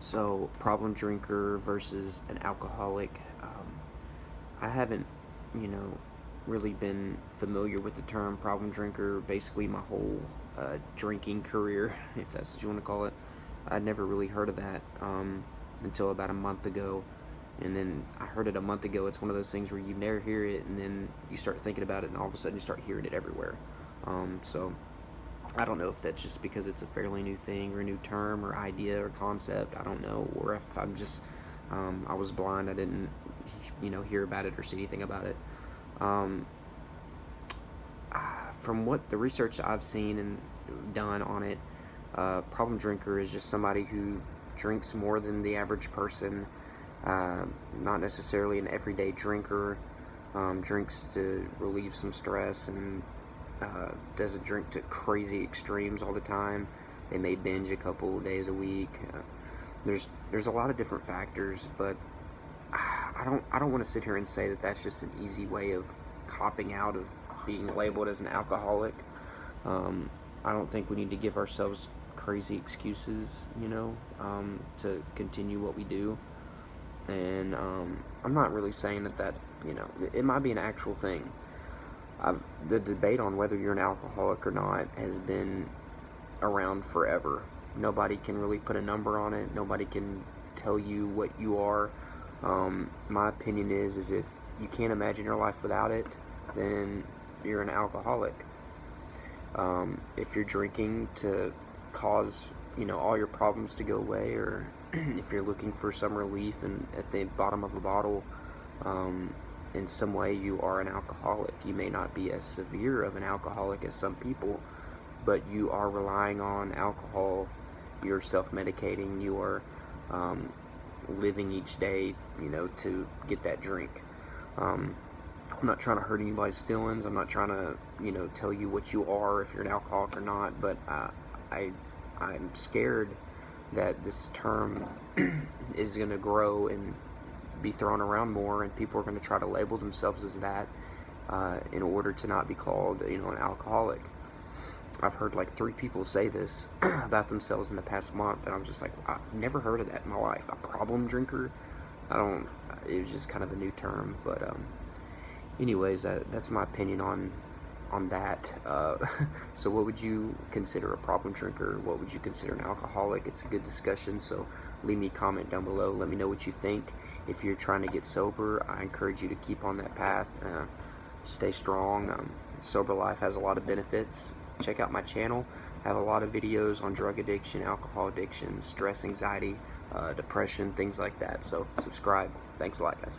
So problem drinker versus an alcoholic, I haven't, really been familiar with the term problem drinker basically my whole drinking career, if that's what you want to call it. I never really heard of that until about a month ago, and then I heard it a month ago. It's one of those things where you never hear it, and then you start thinking about it, and all of a sudden you start hearing it everywhere. So I don't know if that's just because it's a fairly new thing or a new term or idea or concept, I don't know, or if I'm just I was blind, I didn't hear about it or see anything about it. From what the research I've seen and done on it, problem drinker is just somebody who drinks more than the average person, not necessarily an everyday drinker, drinks to relieve some stress, and doesn't drink to crazy extremes all the time. They may binge a couple days a week. There's a lot of different factors, but I don't want to sit here and say that that's just an easy way of copping out of being labeled as an alcoholic. I don't think we need to give ourselves crazy excuses, to continue what we do. And I'm not really saying that it might be an actual thing. The debate on whether you're an alcoholic or not has been around forever. Nobody can really put a number on it. Nobody can tell you what you are. My opinion is if you can't imagine your life without it, then you're an alcoholic. If you're drinking to cause, all your problems to go away, or if you're looking for some relief and at the bottom of a bottle, in some way, you are an alcoholic. You may not be as severe of an alcoholic as some people, but you are relying on alcohol. You're self-medicating. You are living each day, to get that drink. I'm not trying to hurt anybody's feelings. I'm not trying to, tell you what you are, if you're an alcoholic or not, but I'm scared that this term is going to grow and be thrown around more, and people are going to try to label themselves as that in order to not be called, an alcoholic. I've heard like 3 people say this about themselves in the past month, and I'm just like, I've never heard of that in my life. A problem drinker? It was just kind of a new term, but anyways, that's my opinion on that. So what would you consider a problem drinker? What would you consider an alcoholic? It's a good discussion, so leave me a comment down below. Let me know what you think. If you're trying to get sober, I encourage you to keep on that path. Stay strong. Sober life has a lot of benefits. Check out my channel. I have a lot of videos on drug addiction, alcohol addiction, stress, anxiety, depression, things like that. So subscribe. Thanks a lot, guys.